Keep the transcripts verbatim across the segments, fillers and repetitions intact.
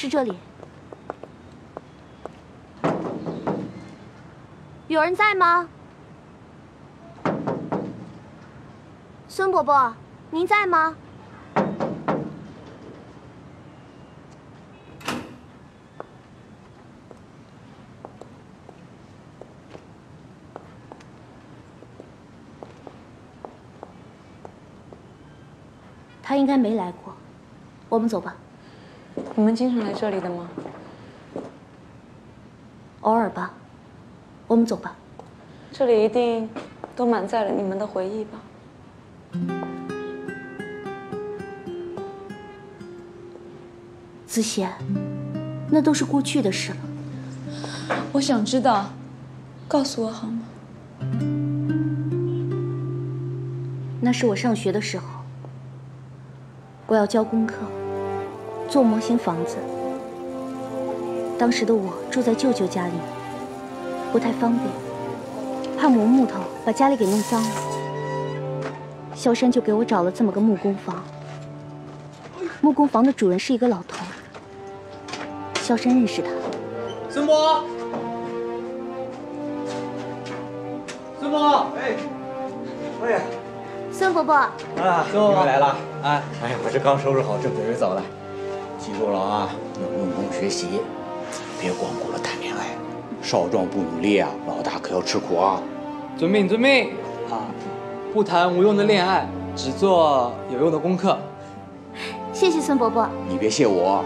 是这里。有人在吗？孙伯伯，您在吗？ 他应该没来过，我们走吧。你们经常来这里的吗？偶尔吧。我们走吧。这里一定都满载了你们的回忆吧。子贤，那都是过去的事了。我想知道，告诉我好吗？那是我上学的时候。 我要交功课，做模型房子。当时的我住在舅舅家里，不太方便，怕磨木头把家里给弄脏了。萧山就给我找了这么个木工房。木工房的主人是一个老头，萧山认识他。孙伯，孙伯，哎，哎，孙伯伯，啊，孙伯伯来了。 哎，哎呀，我这刚收拾好，正准备走了。记住了啊，要用功学习，别光顾着谈恋爱。少壮不努力啊，老大可要吃苦啊！遵命，遵命啊！不谈无用的恋爱，只做有用的功课。谢谢孙伯伯。你别谢我，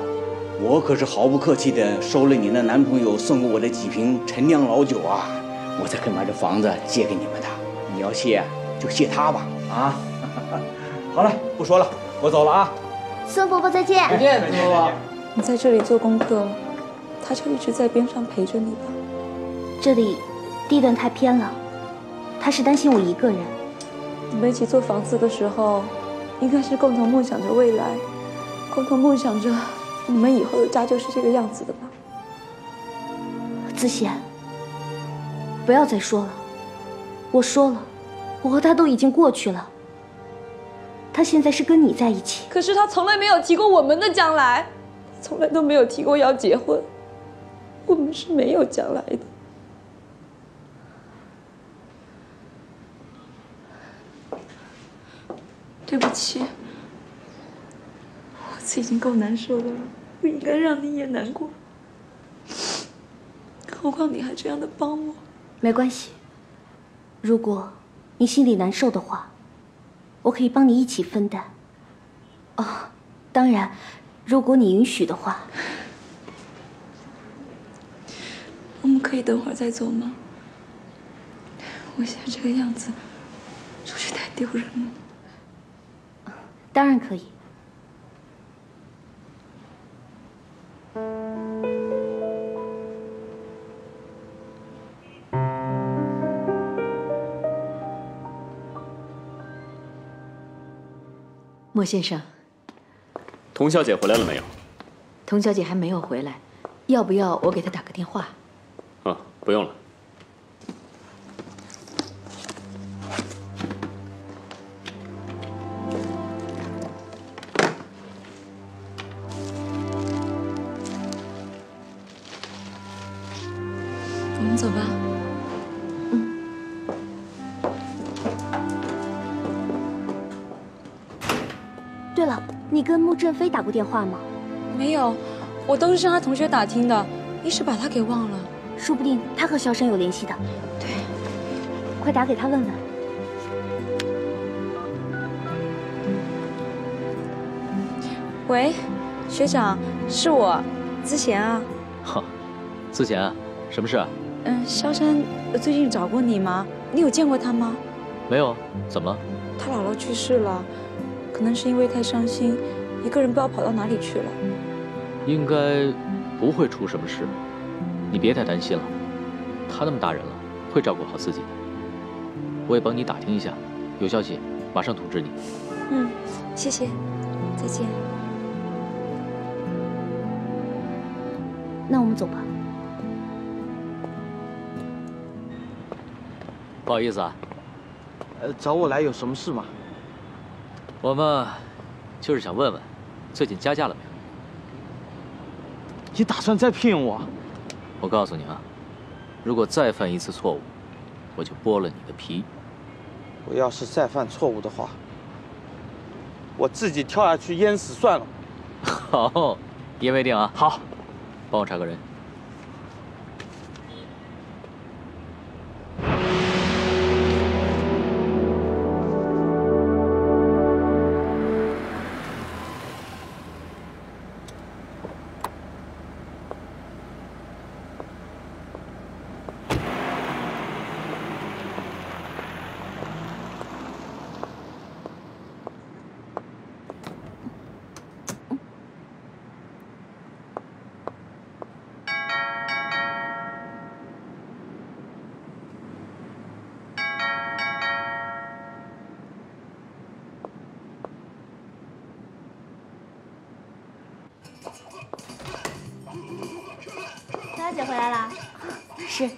我可是毫不客气的收了你那男朋友送给我的几瓶陈酿老酒啊！我才肯把这房子借给你们的。你要谢就谢他吧啊！ 好了，不说了，我走了啊。孙伯伯再见。再见，孙伯伯。你在这里做功课，他就一直在边上陪着你吧。这里地段太偏了，他是担心我一个人。你们一起做房子的时候，应该是共同梦想着未来，共同梦想着你们以后的家就是这个样子的吧。子贤，不要再说了。我说了，我和他都已经过去了。 他现在是跟你在一起，可是他从来没有提过我们的将来，从来都没有提过要结婚，我们是没有将来的。对不起，我自己已经够难受的了，不应该让你也难过，何况你还这样的帮我。没关系，如果你心里难受的话。 我可以帮你一起分担，哦，当然，如果你允许的话，我们可以等会儿再走吗？我现在这个样子，出去太丢人了。当然可以。莫先生，童小姐回来了没有？童小姐还没有回来，要不要我给她打个电话？啊，不用了。我们走吧。 你跟穆振飞打过电话吗？没有，我都是向他同学打听的，一时把他给忘了。说不定他和萧山有联系的。对，快打给他问问。喂，学长，是我，子贤啊。哈，子贤，什么事啊？嗯，萧山最近找过你吗？你有见过他吗？没有，怎么了？他姥姥去世了。 可能是因为太伤心，一个人不知道跑到哪里去了。应该不会出什么事，你别太担心了。他那么大人了，会照顾好自己的。我也帮你打听一下，有消息马上通知你。嗯，谢谢，再见。那我们走吧。不好意思啊，呃，找我来有什么事吗？ 我们就是想问问，最近加价了没有？你打算再骗我？我告诉你啊，如果再犯一次错误，我就剥了你的皮。我要是再犯错误的话，我自己跳下去淹死算了。好，言为定啊。好，帮我查个人。 姐回来啦，是。耶！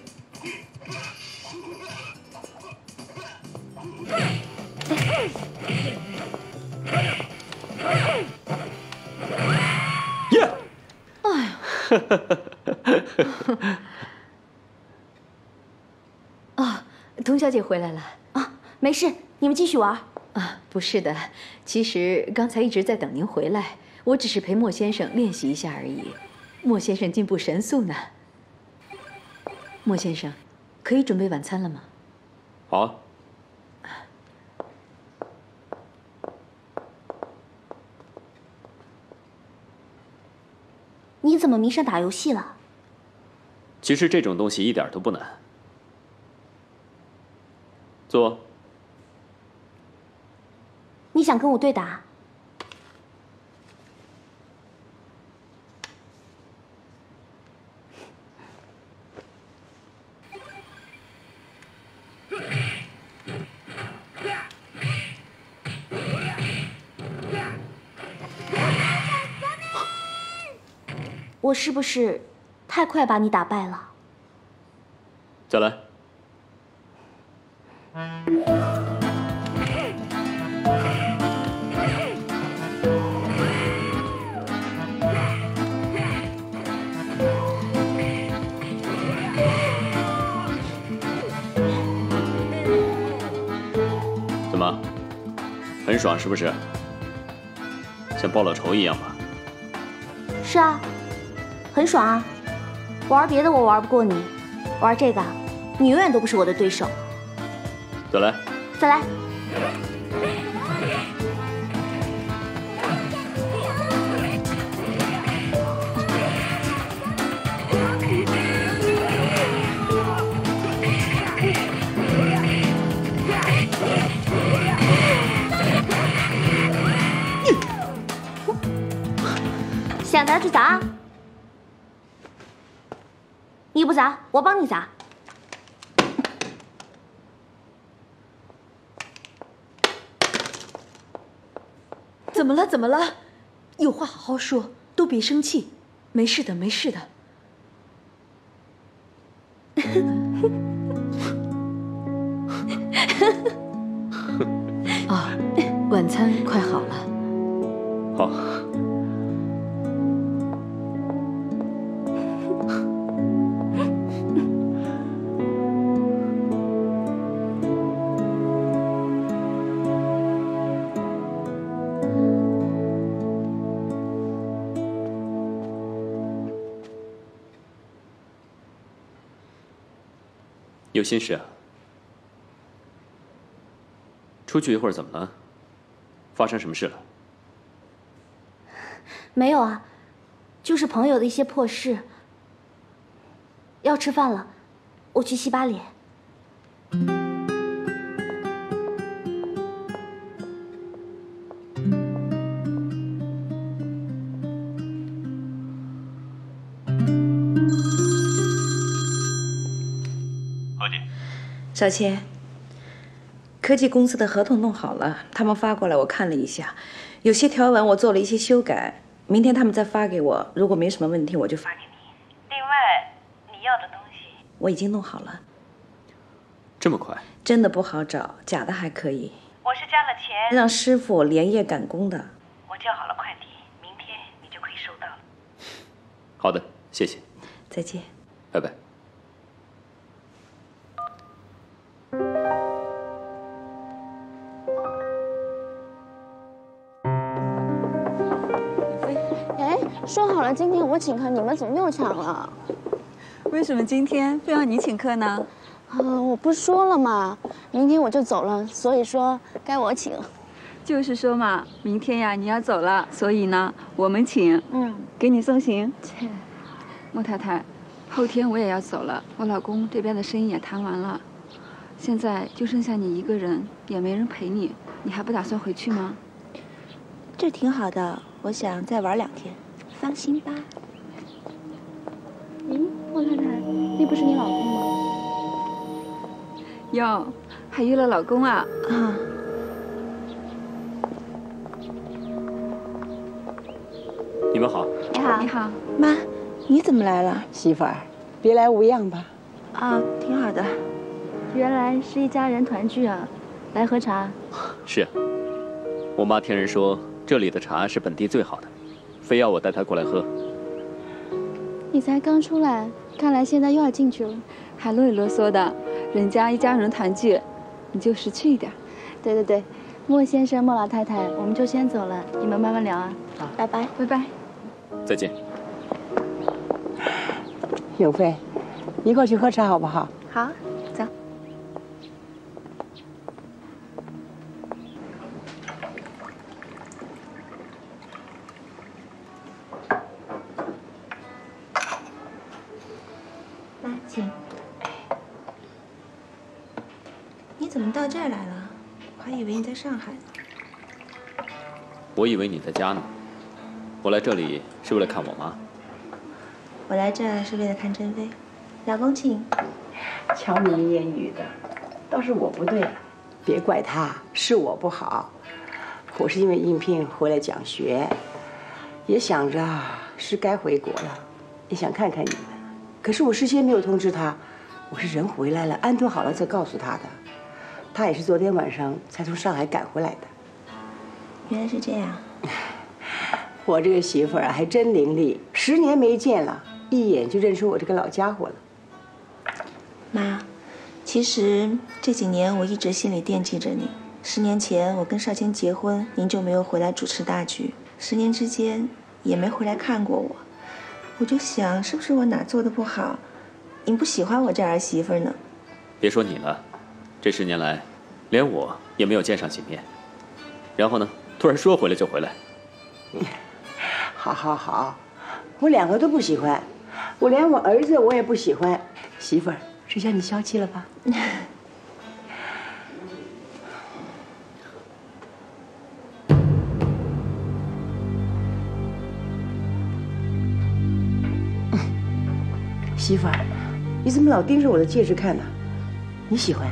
哎呀！哦，童小姐回来了啊，没事，你们继续玩。啊，不是的，其实刚才一直在等您回来，我只是陪莫先生练习一下而已。莫先生进步神速呢。 莫先生，可以准备晚餐了吗？好啊。你怎么迷上打游戏了？其实这种东西一点都不难。坐。你想跟我对打？我是不是太快把你打败了？再来。怎么，很爽是不是？像报了仇一样吧？是啊。 很爽啊！玩别的我玩不过你，玩这个，你永远都不是我的对手。再来，再来。想砸就砸。 你不砸，我帮你砸。怎么了？怎么了？有话好好说，都别生气。没事的，没事的。啊，晚餐快好了。好。 有心事啊？出去一会儿怎么了？发生什么事了？没有啊，就是朋友的一些破事。要吃饭了，我去洗把脸。小千，科技公司的合同弄好了，他们发过来，我看了一下，有些条文我做了一些修改，明天他们再发给我，如果没什么问题，我就发给你。另外，你要的东西我已经弄好了。这么快？真的不好找，假的还可以。我是加了钱，让师傅连夜赶工的。我叫好了快递，明天你就可以收到了。好的，谢谢。再见。拜拜。 说好了今天我请客，你们怎么又抢了？为什么今天非要你请客呢？啊、呃，我不说了嘛，明天我就走了，所以说该我请。就是说嘛，明天呀你要走了，所以呢我们请，嗯，给你送行。切，莫太太，后天我也要走了，我老公这边的生意也谈完了，现在就剩下你一个人，也没人陪你，你还不打算回去吗？这挺好的，我想再玩两天。 放心吧。嗯，莫太太，那不是你老公吗？哟，还有了老公啊！啊。你们好。你好，你好，妈，你怎么来了？媳妇儿，别来无恙吧？啊，挺好的。原来是一家人团聚啊，来喝茶。是啊，我妈听人说这里的茶是本地最好的。 非要我带他过来喝。你才刚出来，看来现在又要进去了，还啰里啰嗦的。人家一家人团聚，你就识趣一点。对对对，莫先生、莫老太太，我们就先走了，你们慢慢聊啊。好，拜拜，拜拜，再见。有飞，一块去喝茶好不好？好，走。到这儿来了，我还以为你在上海呢。我以为你在家呢。我来这里是为了看我妈。我来这儿是为了看珍妃。老公请。瞧你一言一语的，倒是我不对，别怪他，是我不好。我是因为应聘回来讲学，也想着是该回国了，也想看看你们。可是我事先没有通知他，我是人回来了，安顿好了再告诉他的。 他也是昨天晚上才从上海赶回来的。原来是这样。我这个媳妇儿啊，还真伶俐。十年没见了，一眼就认出我这个老家伙了。妈，其实这几年我一直心里惦记着你。十年前我跟少卿结婚，您就没有回来主持大局；十年之间也没回来看过我。我就想，是不是我哪做的不好？您不喜欢我这儿媳妇呢？别说你了。 这十年来，连我也没有见上几面。然后呢，突然说回来就回来。好，好，好，我两个都不喜欢，我连我儿子我也不喜欢。媳妇儿，这下你消气了吧？媳妇儿，你怎么老盯着我的戒指看呢？你喜欢？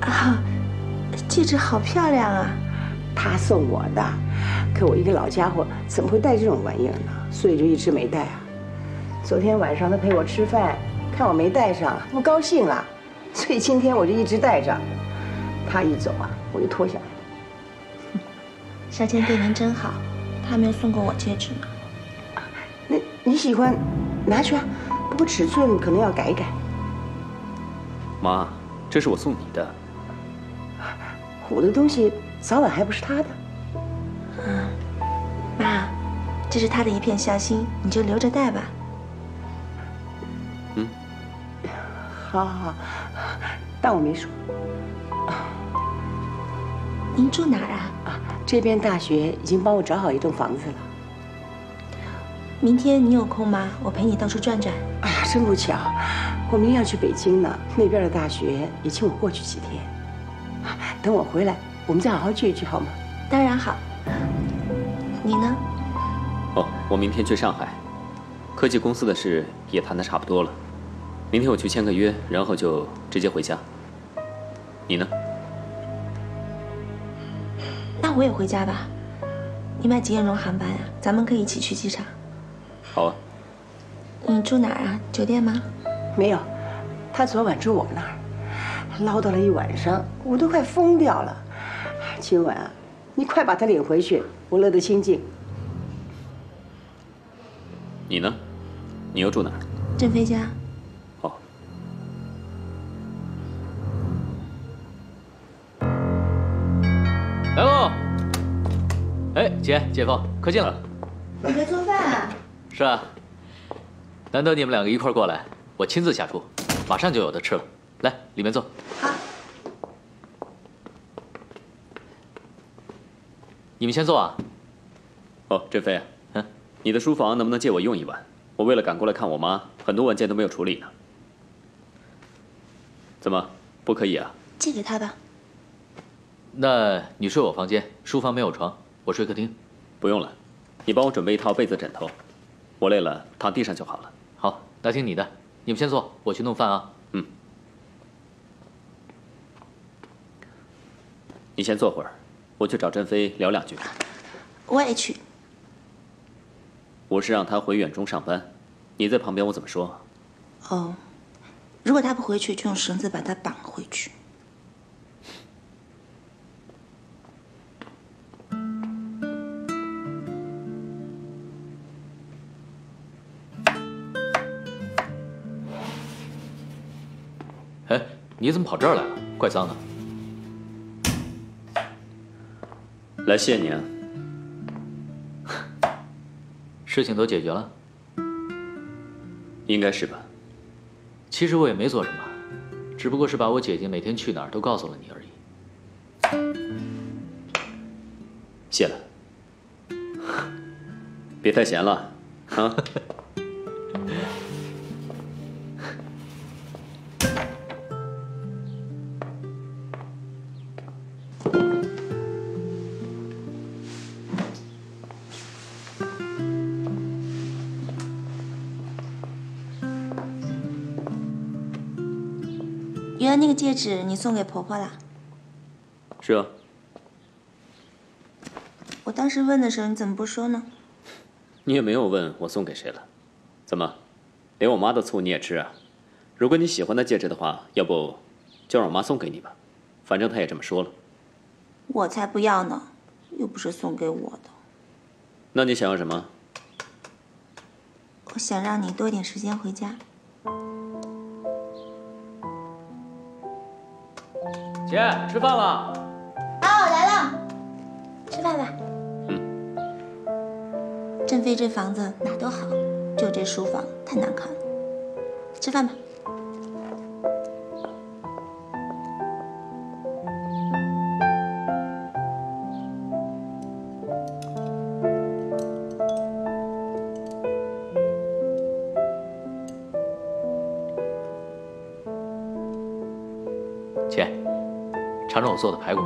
啊，戒指好漂亮啊！他送我的，可我一个老家伙怎么会戴这种玩意儿呢？所以就一直没戴啊。昨天晚上他陪我吃饭，看我没戴上，不高兴了，所以今天我就一直戴着。他一走啊，我就脱下来。少卿对您真好，他没有送过我戒指呢。那你喜欢，拿去啊。不过尺寸可能要改一改。妈，这是我送你的。 我的东西早晚还不是他的，嗯，妈，这是他的一片孝心，你就留着戴吧。嗯，好，好，好，当我没说。您住哪儿啊？啊，这边大学已经帮我找好一栋房子了。明天你有空吗？我陪你到处转转。哎呀，真不巧，我明天要去北京呢，那边的大学也请我过去几天。 等我回来，我们再好好聚一聚，好吗？当然好。你呢？哦，我明天去上海，科技公司的事也谈得差不多了。明天我去签个约，然后就直接回家。你呢？那我也回家吧。你买几点钟航班啊？咱们可以一起去机场。好啊。你住哪儿啊？酒店吗？没有，他昨晚住我那儿。 唠叨了一晚上，我都快疯掉了。今晚啊，你快把他领回去，我乐得清静。你呢？你又住哪儿？振飞家。哦。来喽！哎，姐，姐夫，快进来。你在做饭啊？是啊。难得你们两个一块儿过来，我亲自下厨，马上就有的吃了。来，里面坐。好。你们先坐啊。哦，振飞啊。 你的书房能不能借我用一晚？我为了赶过来看我妈，很多文件都没有处理呢。怎么，不可以啊？借给她吧。那你睡我房间，书房没有床，我睡客厅。不用了，你帮我准备一套被子、枕头，我累了躺地上就好了。好，那听你的，你们先坐，我去弄饭啊。嗯。你先坐会儿，我去找振飞聊两句。我也去。 我是让他回远中上班，你在旁边，我怎么说、啊？哦，如果他不回去，就用绳子把他绑回去。哎，你怎么跑这儿来了？怪脏的。来谢你啊。 事情都解决了，应该是吧。其实我也没做什么，只不过是把我姐姐每天去哪儿都告诉了你而已。谢了，别太闲了啊！原来那个戒指你送给婆婆了？是啊。我当时问的时候你怎么不说呢？你也没有问我送给谁了，怎么，连我妈的醋你也吃啊？如果你喜欢那戒指的话，要不就让我妈送给你吧，反正她也这么说了。我才不要呢，又不是送给我的。那你想要什么？我想让你多点时间回家。 姐，吃饭了。啊，我来了，吃饭吧。嗯。振飞这房子哪都好，就这书房太难看了。吃饭吧。姐。 尝尝我做的排骨。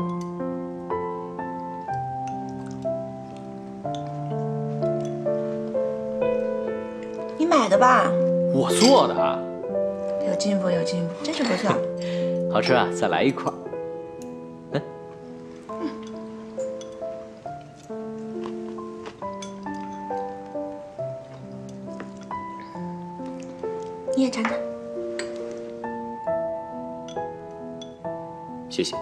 你买的吧？我做的。有进步，有进步，真是不错。好吃啊！再来一块。嗯。你也尝尝。谢谢。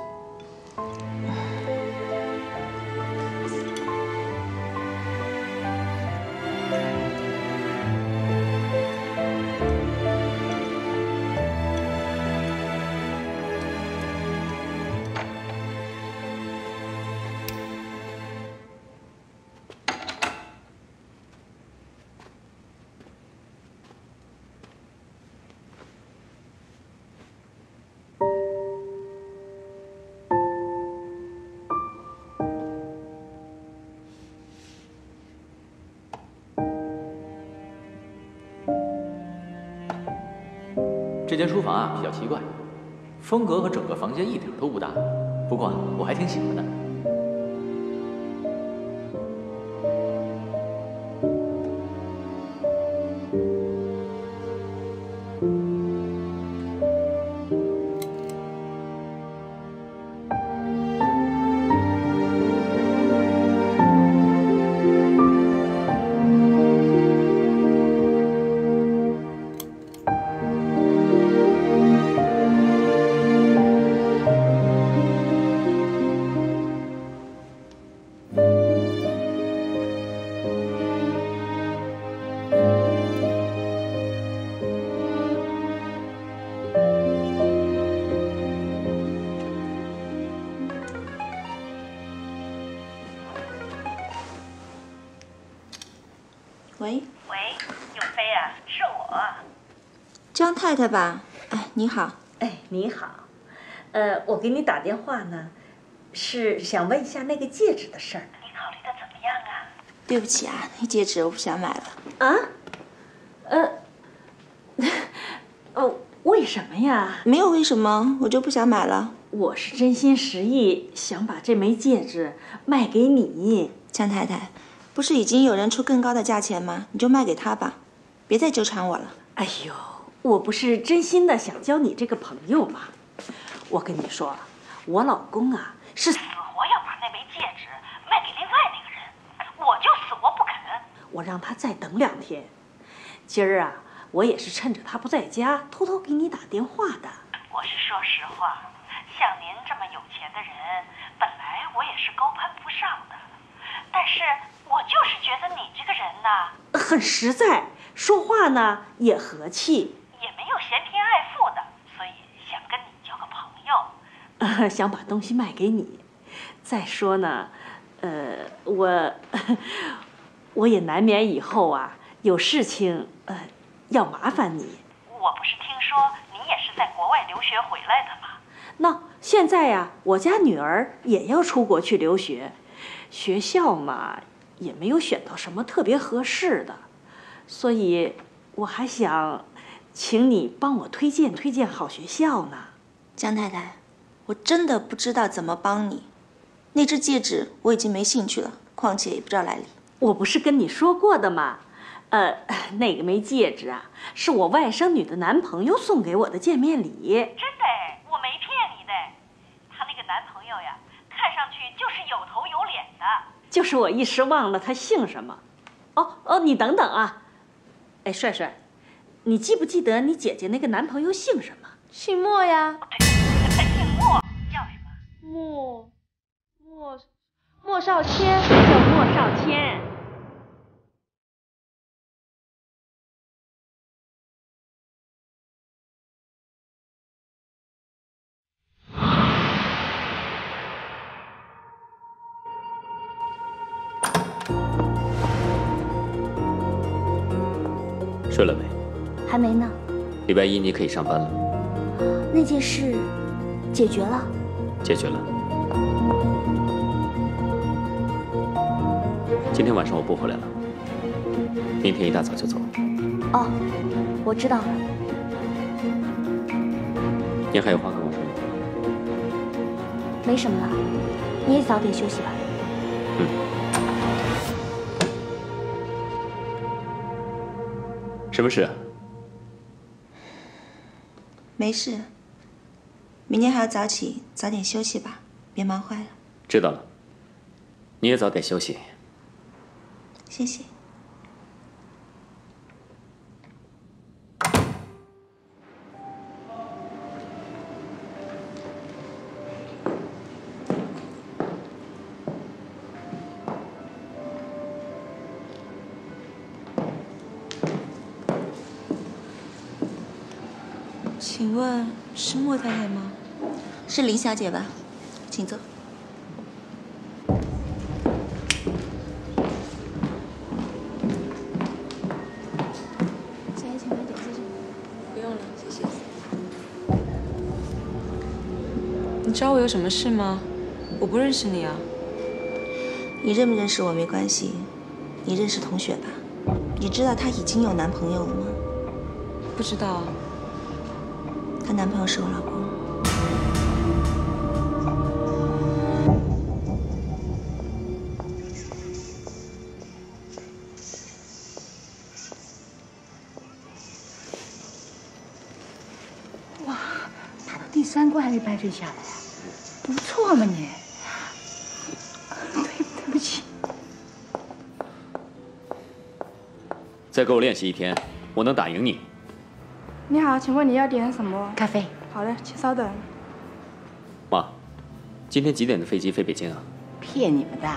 这间书房啊比较奇怪，风格和整个房间一点都不搭，不过啊我还挺喜欢的。喂。喂，永飞啊，是我。张太太吧？哎，你好。哎，你好。呃，我给你打电话呢，是想问一下那个戒指的事儿。你考虑的怎么样啊？对不起啊，那戒指我不想买了。啊？呃，哦。 为什么呀？没有为什么，我就不想买了。我是真心实意想把这枚戒指卖给你，江太太。不是已经有人出更高的价钱吗？你就卖给他吧，别再纠缠我了。哎呦，我不是真心的想交你这个朋友吗？我跟你说，我老公啊是死活要把那枚戒指卖给另外那个人，我就死活不肯。我让他再等两天，今儿啊。 我也是趁着他不在家，偷偷给你打电话的。我是说实话，像您这么有钱的人，本来我也是高攀不上的，但是我就是觉得你这个人呢，很实在，说话呢也和气，也没有嫌贫爱富的，所以想跟你交个朋友，呃、想把东西卖给你。再说呢，呃，我我也难免以后啊有事情，呃。 要麻烦你，我不是听说你也是在国外留学回来的吗？那现在呀、啊，我家女儿也要出国去留学，学校嘛也没有选到什么特别合适的，所以我还想请你帮我推荐推荐好学校呢。江太太，我真的不知道怎么帮你，那只戒指我已经没兴趣了，况且也不知道来历。我不是跟你说过的吗？ 呃，那个枚戒指啊，是我外甥女的男朋友送给我的见面礼。真的，我没骗你的。她那个男朋友呀，看上去就是有头有脸的。就是我一时忘了他姓什么。哦哦，你等等啊。哎，帅帅，你记不记得你姐姐那个男朋友姓什么？姓莫呀。对，他姓莫，叫什么？莫莫莫少谦，叫莫少谦。 睡了没？还没呢。礼拜一你可以上班了。那件事解决了？解决了。今天晚上我不回来了，明天一大早就走。哦，我知道了。您还有话跟我说吗？没什么了，你也早点休息吧。嗯。 什么事啊？没事，明天还要早起，早点休息吧，别忙坏了。知道了，你也早点休息。谢谢。请问是莫太太吗？是林小姐吧，请坐。小姐，请买点自助。不用了，谢谢。你找我有什么事吗？我不认识你啊。你认不认识我没关系，你认识同学吧？你知道她已经有男朋友了吗？不知道啊。 她男朋友是我老公。哇，打到第三关还没掰正下来，不错嘛你。对，对不起。再给我练习一天，我能打赢你。 你好，请问你要点什么？咖啡。好的，请稍等。妈，今天几点的飞机飞北京啊？骗你们的，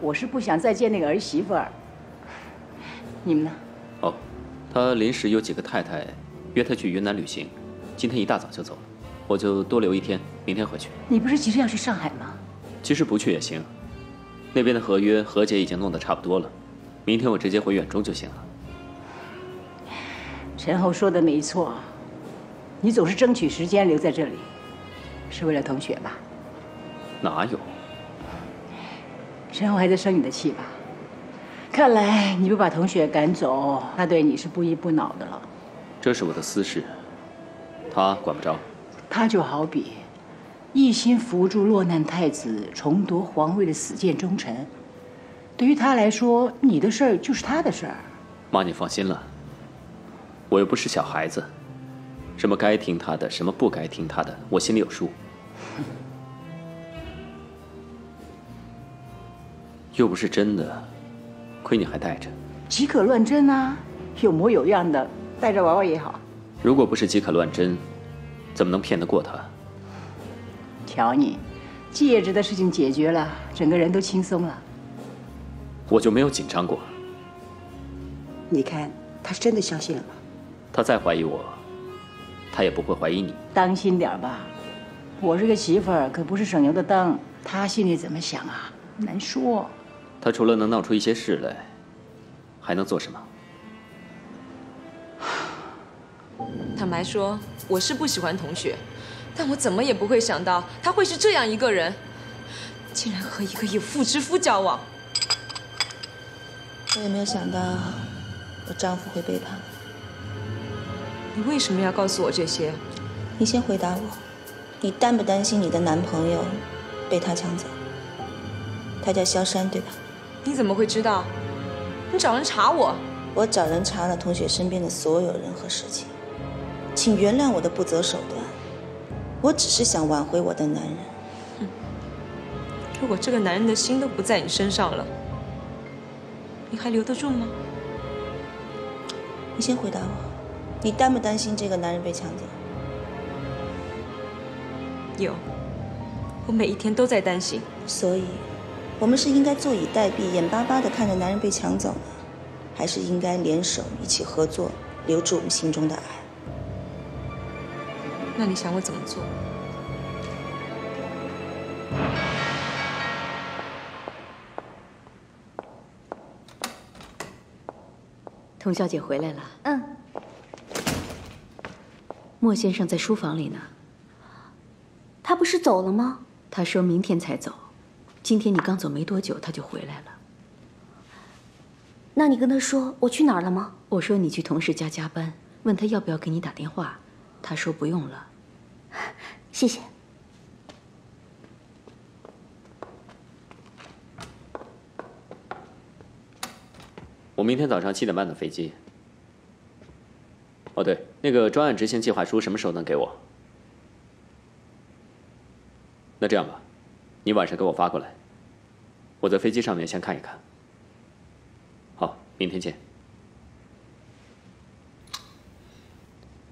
我是不想再见那个儿媳妇儿。你们呢？哦，他临时有几个太太约他去云南旅行，今天一大早就走了，我就多留一天，明天回去。你不是急着要去上海吗？其实不去也行，那边的合约和解已经弄得差不多了，明天我直接回远州就行了。陈侯说的没错，你总是争取时间留在这里，是为了同学吧？哪有？陈侯还在生你的气吧？看来你不把同学赶走，他对你是不依不挠的了。这是我的私事，他管不着。他就好比一心扶助落难太子重夺皇位的死谏忠臣。 对于他来说，你的事儿就是他的事儿。妈，你放心了，我又不是小孩子，什么该听他的，什么不该听他的，我心里有数。又不是真的，亏你还带着。即可乱真啊，有模有样的，带着玩玩也好。如果不是即可乱真，怎么能骗得过他？瞧你，戒指的事情解决了，整个人都轻松了。 我就没有紧张过。你看，他是真的相信了吗？他再怀疑我，他也不会怀疑你。当心点吧，我这个媳妇儿可不是省油的灯，她心里怎么想啊，难说。她除了能闹出一些事来，还能做什么？坦白说，我是不喜欢同学，但我怎么也不会想到他会是这样一个人，竟然和一个有妇之夫交往。 我也没有想到，我丈夫会背叛我。你为什么要告诉我这些？你先回答我，你担不担心你的男朋友被他抢走？他叫萧山，对吧？你怎么会知道？你找人查我？我找人查了同学身边的所有人和事情，请原谅我的不择手段。我只是想挽回我的男人。哼，如果这个男人的心都不在你身上了。 你还留得住吗？你先回答我，你担不担心这个男人被抢走？有，我每一天都在担心。所以，我们是应该坐以待毙，眼巴巴地看着男人被抢走呢，还是应该联手一起合作，留住我们心中的爱？那你想我怎么做？ 佟小姐回来了。嗯。莫先生在书房里呢。他不是走了吗？他说明天才走。今天你刚走没多久，他就回来了。那你跟他说我去哪儿了吗？我说你去同事家加班，问他要不要给你打电话，他说不用了。谢谢。我明天早上七点半的飞机。哦，对，那个专案执行计划书什么时候能给我？那这样吧，你晚上给我发过来，我在飞机上面先看一看。好，明天见。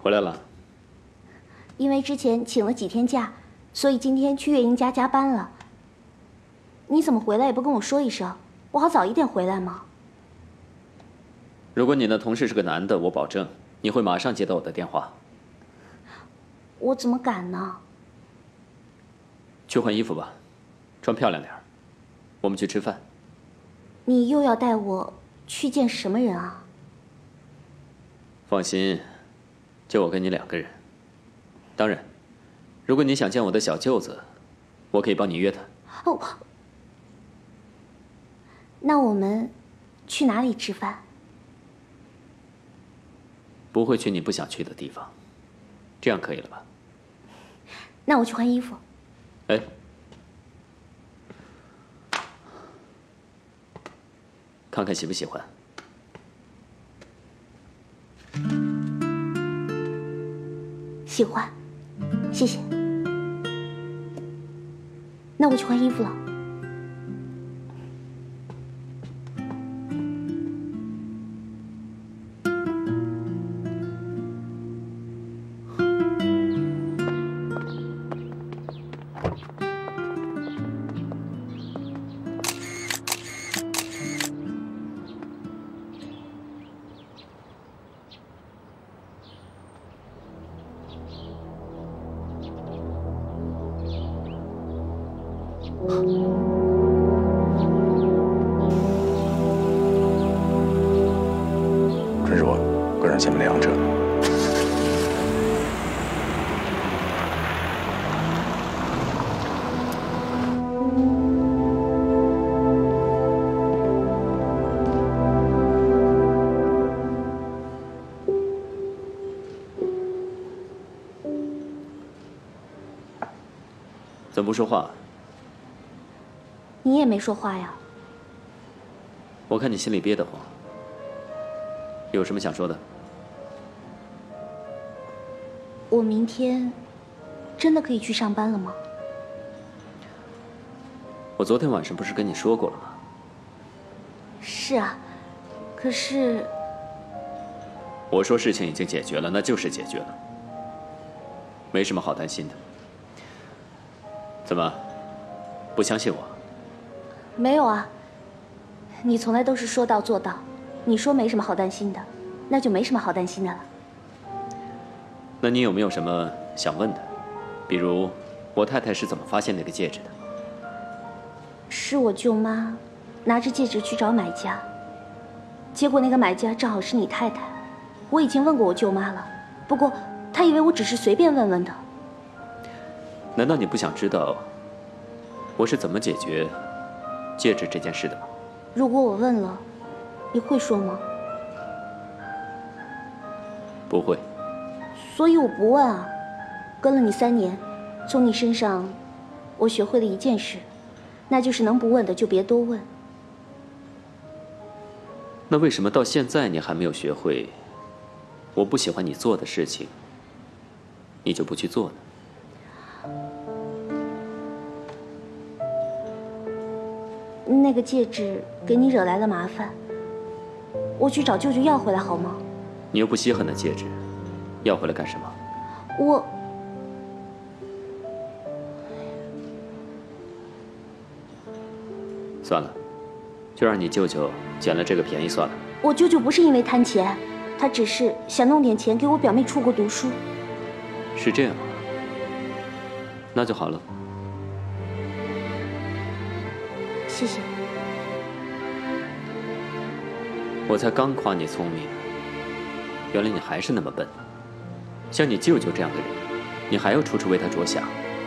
回来了。因为之前请了几天假，所以今天去月英家加班了。你怎么回来也不跟我说一声，我好早一点回来吗？ 如果你的同事是个男的，我保证你会马上接到我的电话。我怎么敢呢？去换衣服吧，穿漂亮点儿。我们去吃饭。你又要带我去见什么人啊？放心，就我跟你两个人。当然，如果你想见我的小舅子，我可以帮你约他。哦，那我们去哪里吃饭？ 不会去你不想去的地方，这样可以了吧？那我去换衣服。哎，看看喜不喜欢。喜欢，谢谢。那我去换衣服了。 真是我跟人羡慕的两者。怎么不说话？你也没说话呀。我看你心里憋得慌，有什么想说的？我明天真的可以去上班了吗？我昨天晚上不是跟你说过了吗？是啊，可是我说事情已经解决了，那就是解决了，没什么好担心的。怎么，不相信我？没有啊，你从来都是说到做到。你说没什么好担心的，那就没什么好担心的了。那你有没有什么想问的？比如，我太太是怎么发现那个戒指的？是我舅妈拿着戒指去找买家，结果那个买家正好是你太太。我已经问过我舅妈了，不过她以为我只是随便问问的。难道你不想知道我是怎么解决戒指这件事的吗？如果我问了，你会说吗？不会。所以我不问啊。跟了你三年，从你身上我学会了一件事，那就是能不问的就别多问。那为什么到现在你还没有学会，我不喜欢你做的事情，你就不去做呢？那个戒指给你惹来了麻烦，我去找舅舅要回来好吗？你又不稀罕那戒指，要回来干什么？我……算了，就让你舅舅捡了这个便宜算了。我舅舅不是因为贪钱，他只是想弄点钱给我表妹出国读书。是这样啊，那就好了。谢谢。我才刚夸你聪明，原来你还是那么笨。像你舅舅这样的人，你还要处处为他着想。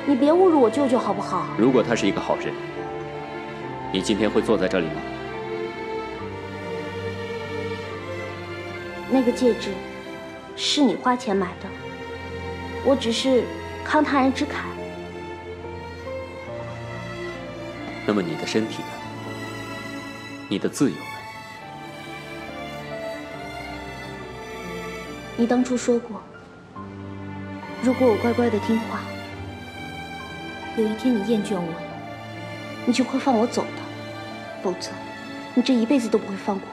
你别侮辱我舅舅好不好？如果他是一个好人，你今天会坐在这里吗？那个戒指是你花钱买的，我只是慷他人之慨。那么你的身体呢？你的自由呢？你当初说过，如果我乖乖的听话，有一天你厌倦我了，你就会放我走的，否则你这一辈子都不会放过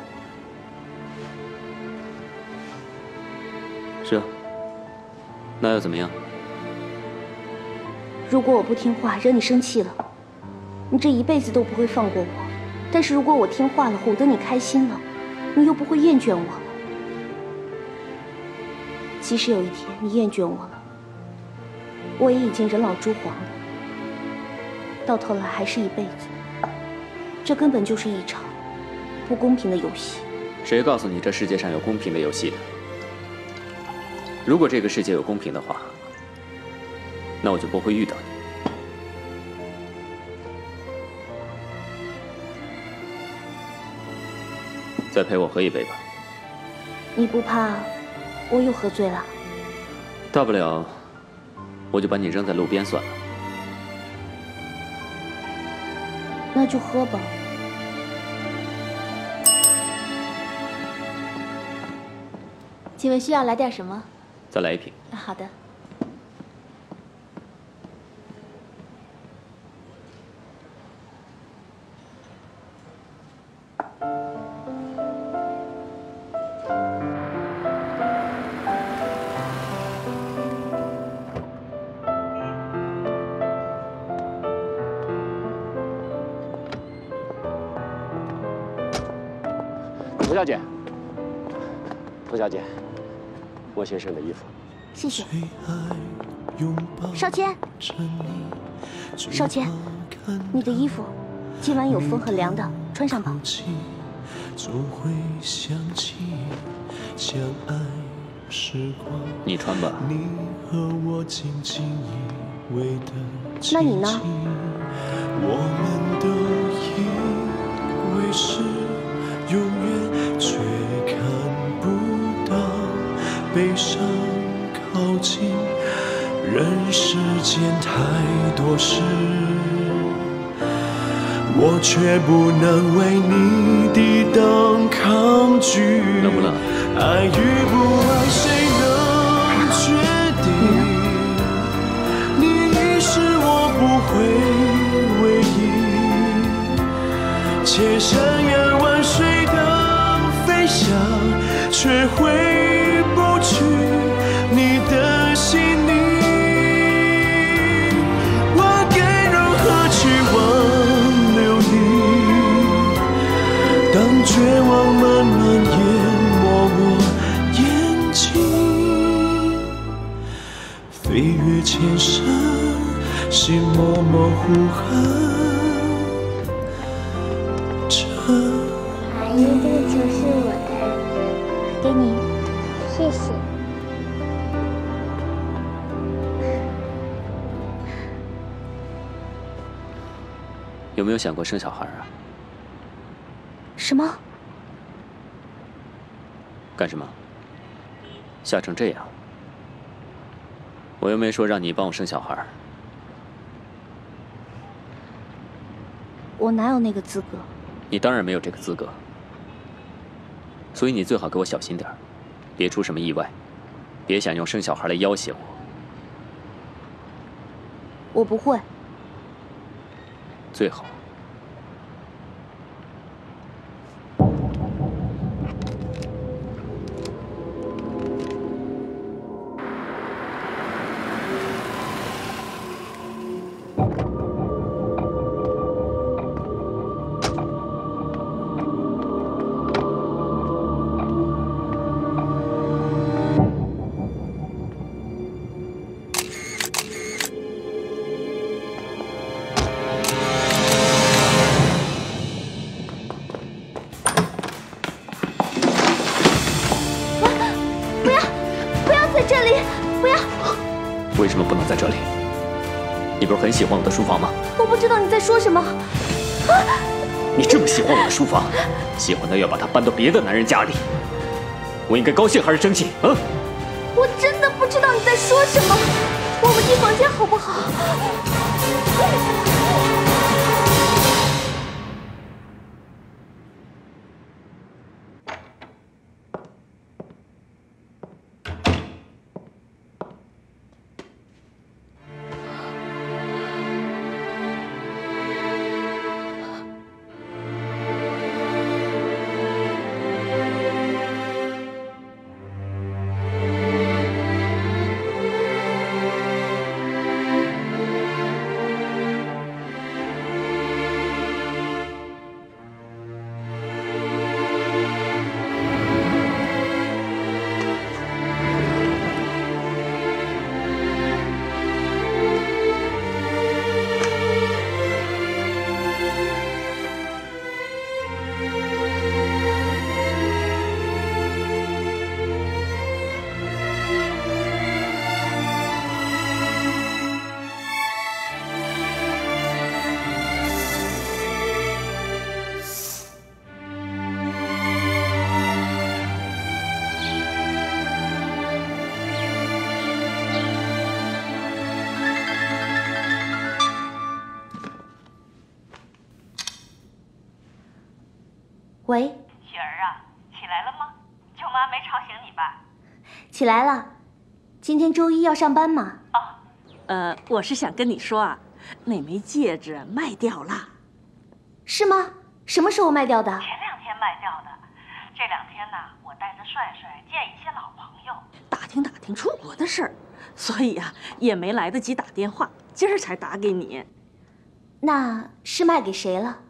我。是啊，那又怎么样？如果我不听话，惹你生气了，你这一辈子都不会放过我。但是如果我听话了，哄得你开心了，你又不会厌倦我了。即使有一天你厌倦我了，我也已经人老珠黄了，到头来还是一辈子。这根本就是一场不公平的游戏。谁告诉你这世界上有公平的游戏的？如果这个世界有公平的话，那我就不会遇到你。再陪我喝一杯吧。你不怕我又喝醉了？大不了我就把你扔在路边算了。那就喝吧。请问需要来点什么？再来一瓶。啊，好的。涂小姐，涂小姐，莫先生的衣服，谢谢。少谦，少谦，你的衣服，今晚有风很凉的，穿上吧。你穿吧。那你呢？永远却看不到悲伤靠近，人世间太多事，我却不能为你抵挡抗拒。能不能？爱与不爱，谁能确定？你已是我不会唯一，且深愿万水的飞翔，却回不去你的心里。 绝望慢慢淹没我眼睛，飞越千山，心默默呼喊着你。阿姨，这就是我的，给你，谢谢。有没有想过生小孩啊？ 什么？干什么？吓成这样！我又没说让你帮我生小孩。我哪有那个资格？你当然没有这个资格。所以你最好给我小心点儿，别出什么意外，别想用生小孩来要挟我。我不会。最好。 喜欢我的书房吗？我不知道你在说什么。啊！你这么喜欢我的书房，喜欢到要把它搬到别的男人家里，我应该高兴还是生气？啊！我真的不知道你在说什么。我们进房间好不好？喂，雪儿啊，起来了吗？舅妈没吵醒你吧？起来了，今天周一要上班嘛。哦，呃，我是想跟你说啊，那枚戒指卖掉了。是吗？什么时候卖掉的？前两天卖掉的。这两天呢，我带着帅帅见一些老朋友，打听打听出国的事儿，所以呀，也没来得及打电话，今儿才打给你。那是卖给谁了？